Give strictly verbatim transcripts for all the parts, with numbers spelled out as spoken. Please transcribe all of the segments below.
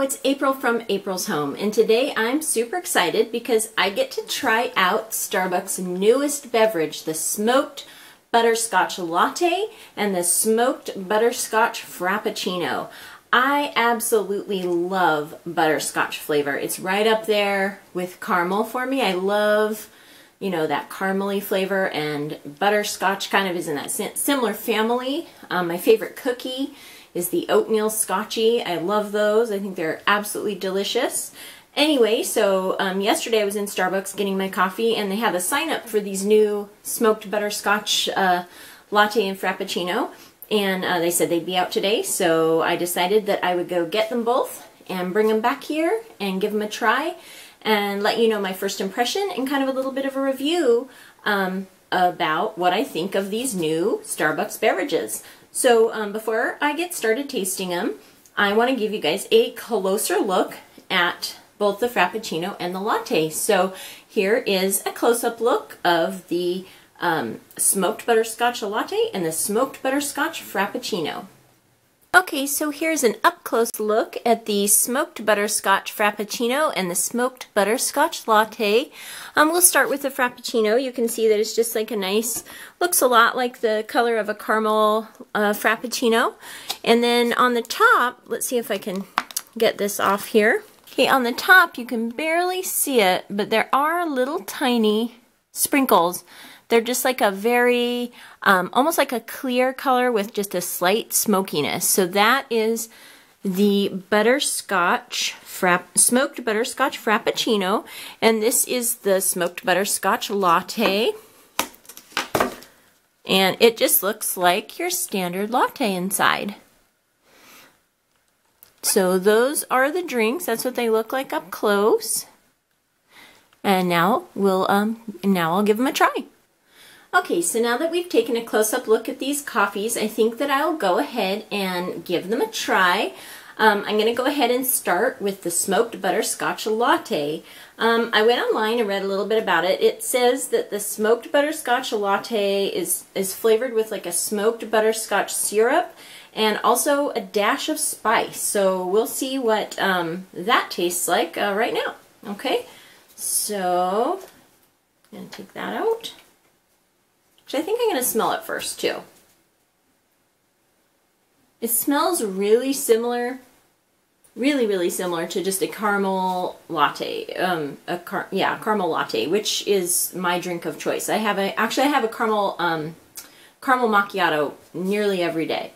Hello, it's April from April's Home, and today I'm super excited because I get to try out Starbucks' newest beverage, the smoked butterscotch latte and the smoked butterscotch frappuccino. I absolutely love butterscotch flavor. It's right up there with caramel for me. I love, you know, that caramely flavor, and butterscotch kind of is in that similar family. Um, my favorite cookie is the oatmeal scotchy. I love those. I think they're absolutely delicious. Anyway, so um, yesterday I was in Starbucks getting my coffee, and they have a sign up for these new smoked butterscotch uh, latte and frappuccino, and uh, they said they'd be out today, so I decided that I would go get them both and bring them back here and give them a try and let you know my first impression and kind of a little bit of a review um, about what I think of these new Starbucks beverages. So um, before I get started tasting them, I want to give you guys a closer look at both the Frappuccino and the latte. So here is a close-up look of the um, smoked butterscotch latte and the smoked butterscotch Frappuccino. Okay, so here's an up-close look at the smoked butterscotch Frappuccino and the smoked butterscotch latte. Um, we'll start with the Frappuccino. You can see that it's just like a nice, looks a lot like the color of a caramel uh, Frappuccino. And then on the top, let's see if I can get this off here. Okay, on the top you can barely see it, but there are little tiny sprinkles. They're just like a very, um, almost like a clear color with just a slight smokiness. So that is the butterscotch, frapp smoked butterscotch frappuccino. And this is the smoked butterscotch latte. And it just looks like your standard latte inside. So those are the drinks. That's what they look like up close. And now we'll, um, now I'll give them a try. Okay, so now that we've taken a close-up look at these coffees, I think that I'll go ahead and give them a try. Um, I'm going to go ahead and start with the smoked butterscotch latte. Um, I went online and read a little bit about it. It says that the smoked butterscotch latte is, is flavored with like a smoked butterscotch syrup and also a dash of spice. So we'll see what um, that tastes like uh, right now. Okay, so I'm going to take that out. I think I'm going to smell it first too. It smells really similar, really, really similar to just a caramel latte, um, a car yeah, caramel latte, which is my drink of choice. I have a, actually I have a caramel, um, caramel macchiato nearly every day,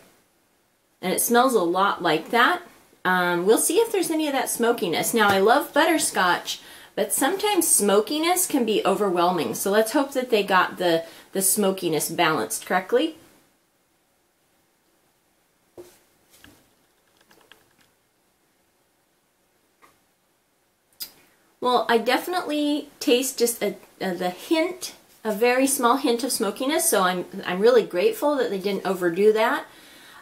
and it smells a lot like that. Um, we'll see if there's any of that smokiness. Now I love butterscotch, but sometimes smokiness can be overwhelming, so let's hope that they got the, the smokiness balanced correctly. Well, I definitely taste just a, a, the hint, a very small hint of smokiness, so I'm, I'm really grateful that they didn't overdo that.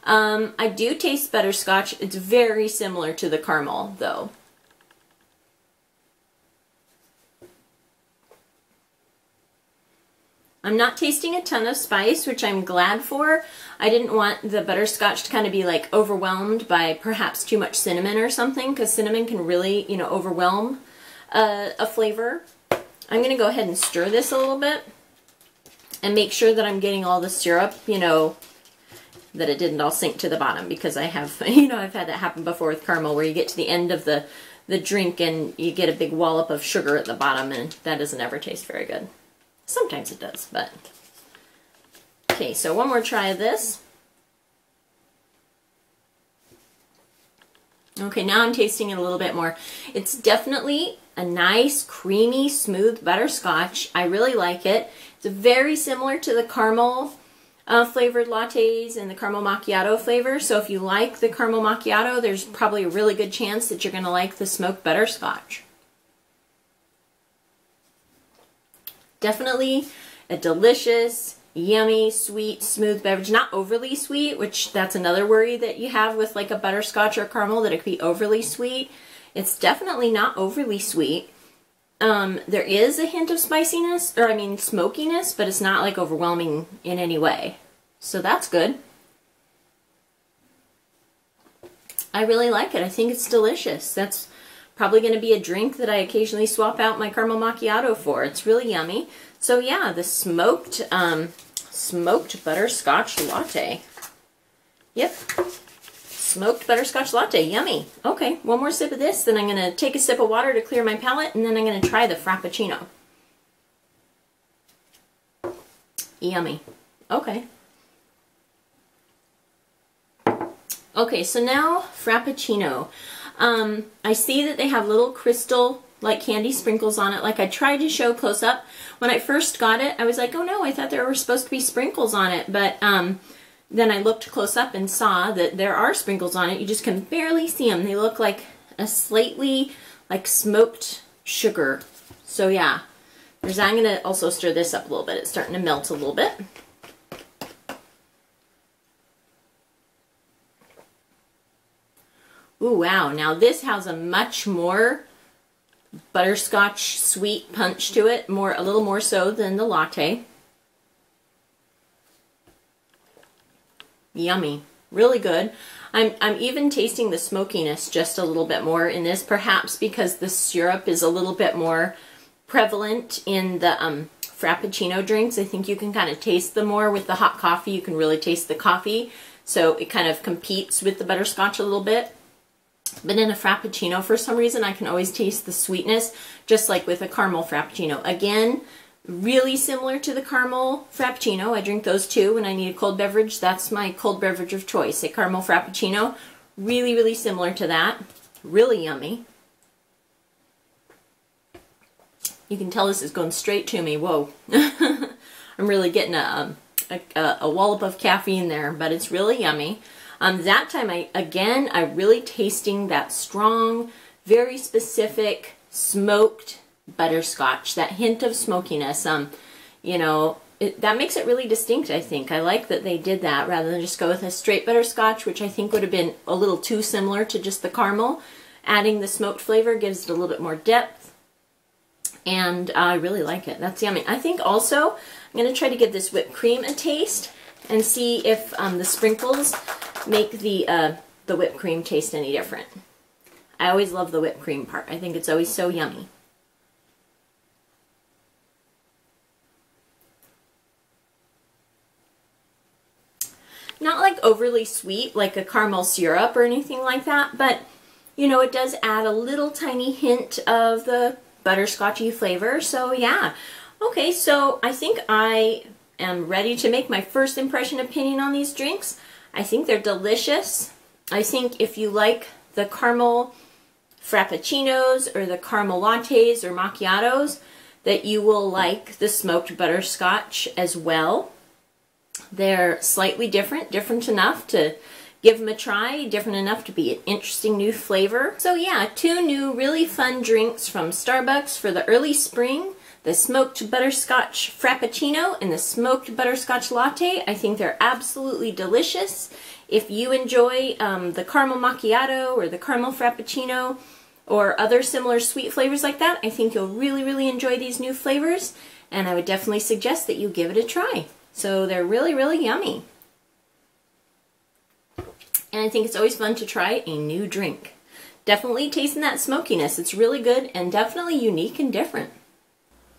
Um, I do taste butterscotch. It's very similar to the caramel, though. I'm not tasting a ton of spice, which I'm glad for. I didn't want the butterscotch to kind of be like overwhelmed by perhaps too much cinnamon or something, because cinnamon can really, you know, overwhelm uh, a flavor. I'm going to go ahead and stir this a little bit and make sure that I'm getting all the syrup, you know, that it didn't all sink to the bottom, because I have, you know, I've had that happen before with caramel where you get to the end of the, the drink and you get a big wallop of sugar at the bottom, and that doesn't ever taste very good. Sometimes it does, but... Okay, so one more try of this. Okay, now I'm tasting it a little bit more. It's definitely a nice, creamy, smooth butterscotch. I really like it. It's very similar to the caramel uh, flavored lattes and the caramel macchiato flavor, so if you like the caramel macchiato, there's probably a really good chance that you're going to like the smoked butterscotch. Definitely a delicious, yummy, sweet, smooth beverage. Not overly sweet, which that's another worry that you have with like a butterscotch or caramel, that it could be overly sweet. It's definitely not overly sweet. Um, there is a hint of spiciness, or I mean smokiness, but it's not like overwhelming in any way. So that's good. I really like it. I think it's delicious. That's probably going to be a drink that I occasionally swap out my caramel macchiato for. It's really yummy. So yeah, the smoked, um, smoked butterscotch latte. Yep. Smoked butterscotch latte. Yummy. Okay, one more sip of this, then I'm going to take a sip of water to clear my palate, and then I'm going to try the Frappuccino. Yummy. Okay. Okay, so now Frappuccino. Um, I see that they have little crystal like candy sprinkles on it, like I tried to show close up. When I first got it, I was like, oh no, I thought there were supposed to be sprinkles on it, but um, then I looked close up and saw that there are sprinkles on it. You just can barely see them. They look like a slightly like smoked sugar. So yeah, there's, I'm going to also stir this up a little bit. It's starting to melt a little bit. Ooh, wow, now this has a much more butterscotch sweet punch to it, more a little more so than the latte. Yummy, really good. I'm, I'm even tasting the smokiness just a little bit more in this, perhaps because the syrup is a little bit more prevalent in the um, Frappuccino drinks. I think you can kind of taste them more. With the hot coffee, you can really taste the coffee, so it kind of competes with the butterscotch a little bit. But in a Frappuccino, for some reason, I can always taste the sweetness, just like with a caramel Frappuccino. Again, really similar to the caramel Frappuccino. I drink those too when I need a cold beverage. That's my cold beverage of choice, a caramel Frappuccino. Really, really similar to that. Really yummy. You can tell this is going straight to me. Whoa. I'm really getting a, a, a wallop of caffeine there, but it's really yummy. Um, that time, I again, I really tasting that strong, very specific smoked butterscotch, that hint of smokiness. Um, you know, it, that makes it really distinct, I think. I like that they did that rather than just go with a straight butterscotch, which I think would have been a little too similar to just the caramel. Adding the smoked flavor gives it a little bit more depth, and uh, I really like it. That's yummy. I think also, I'm going to try to give this whipped cream a taste and see if um, the sprinkles make the uh, the whipped cream taste any different. I always love the whipped cream part. I think it's always so yummy. Not like overly sweet, like a caramel syrup or anything like that, but you know, it does add a little tiny hint of the butterscotchy flavor, so yeah. Okay, so I think I am ready to make my first impression opinion on these drinks. I think they're delicious. I think if you like the caramel frappuccinos or the caramel lattes or macchiatos, that you will like the smoked butterscotch as well. They're slightly different, different enough to give them a try, different enough to be an interesting new flavor. So yeah, two new really fun drinks from Starbucks for the early spring. The smoked butterscotch Frappuccino and the smoked butterscotch latte. I think they're absolutely delicious. If you enjoy um, the caramel macchiato or the caramel Frappuccino or other similar sweet flavors like that, I think you'll really, really enjoy these new flavors, and I would definitely suggest that you give it a try. So they're really, really yummy. And I think it's always fun to try a new drink. Definitely tasting that smokiness. It's really good and definitely unique and different.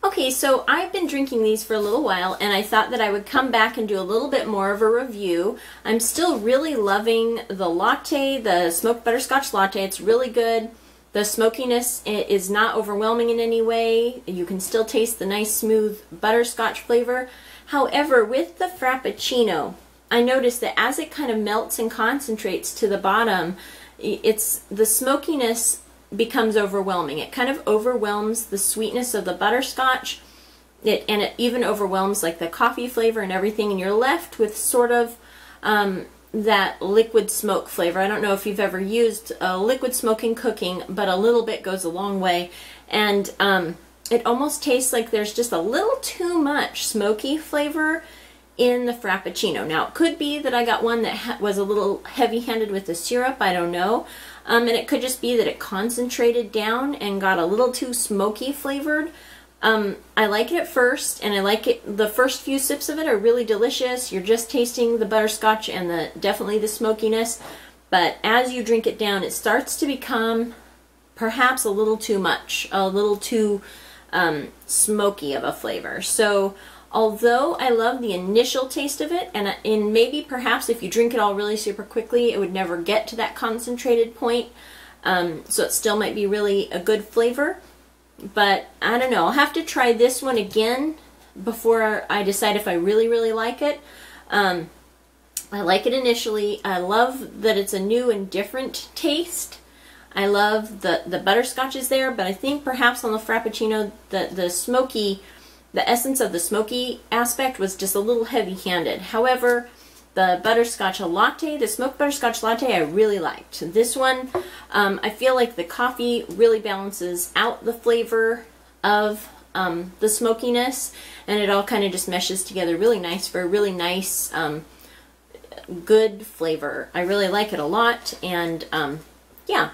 Okay, so I've been drinking these for a little while, and I thought that I would come back and do a little bit more of a review. I'm still really loving the latte, the smoked butterscotch latte. It's really good. The smokiness is not overwhelming in any way. You can still taste the nice, smooth butterscotch flavor. However, with the Frappuccino, I noticed that as it kind of melts and concentrates to the bottom, it's the smokiness becomes overwhelming. It kind of overwhelms the sweetness of the butterscotch, it, and it even overwhelms like the coffee flavor and everything, and you're left with sort of um, that liquid smoke flavor. I don't know if you've ever used uh, liquid smoke in cooking, but a little bit goes a long way, and um, it almost tastes like there's just a little too much smoky flavor in the Frappuccino. Now, it could be that I got one that ha was a little heavy-handed with the syrup, I don't know. Um, and it could just be that it concentrated down and got a little too smoky flavored. Um, I like it first, and I like it. The first few sips of it are really delicious. You're just tasting the butterscotch and the definitely the smokiness. But as you drink it down, it starts to become perhaps a little too much, a little too um, smoky of a flavor. So although I love the initial taste of it, and in maybe perhaps if you drink it all really super quickly, it would never get to that concentrated point. Um, so it still might be really a good flavor. But I don't know, I'll have to try this one again before I decide if I really, really like it. Um, I like it initially. I love that it's a new and different taste. I love the, the butterscotch is there, but I think perhaps on the Frappuccino, the, the smoky, the essence of the smoky aspect was just a little heavy-handed. However, the butterscotch latte, the smoked butterscotch latte, I really liked. This one, um, I feel like the coffee really balances out the flavor of um, the smokiness, and it all kind of just meshes together really nice for a really nice, um, good flavor. I really like it a lot, and um, yeah.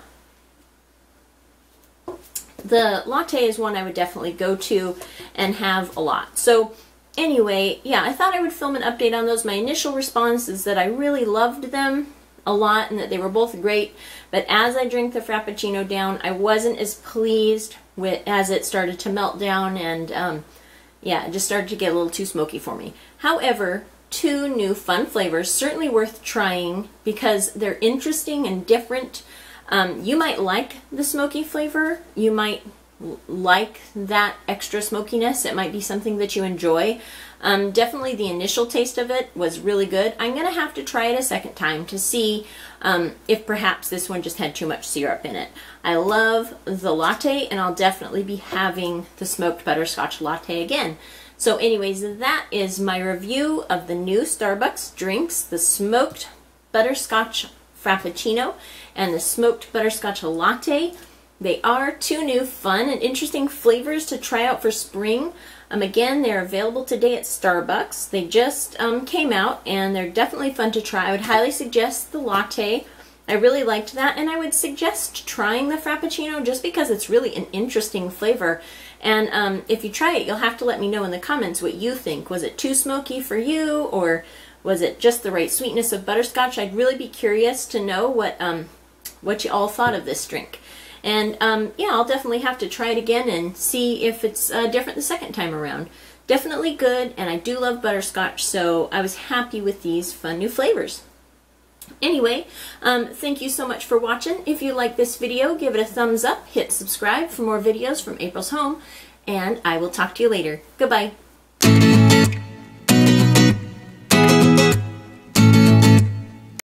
The latte is one I would definitely go to and have a lot. So anyway, yeah, I thought I would film an update on those. My initial response is that I really loved them a lot and that they were both great, but as I drank the Frappuccino down, I wasn't as pleased with as it started to melt down, and um, yeah, it just started to get a little too smoky for me. However, two new fun flavors, certainly worth trying because they're interesting and different. Um, you might like the smoky flavor, you might like that extra smokiness, it might be something that you enjoy. Um, definitely the initial taste of it was really good. I'm going to have to try it a second time to see um, if perhaps this one just had too much syrup in it. I love the latte, and I'll definitely be having the smoked butterscotch latte again. So anyways, that is my review of the new Starbucks drinks, the smoked butterscotch Frappuccino and the smoked butterscotch latte. They are two new fun and interesting flavors to try out for spring. Um, again, they're available today at Starbucks. They just um, came out, and they're definitely fun to try. I would highly suggest the latte. I really liked that, and I would suggest trying the Frappuccino just because it's really an interesting flavor. And um, if you try it, you'll have to let me know in the comments what you think. Was it too smoky for you, or was it just the right sweetness of butterscotch? I'd really be curious to know what um, what you all thought of this drink. And um, yeah, I'll definitely have to try it again and see if it's uh, different the second time around. Definitely good, and I do love butterscotch, so I was happy with these fun new flavors. Anyway, um, thank you so much for watching. If you like this video, give it a thumbs up, hit subscribe for more videos from April's Home, and I will talk to you later. Goodbye.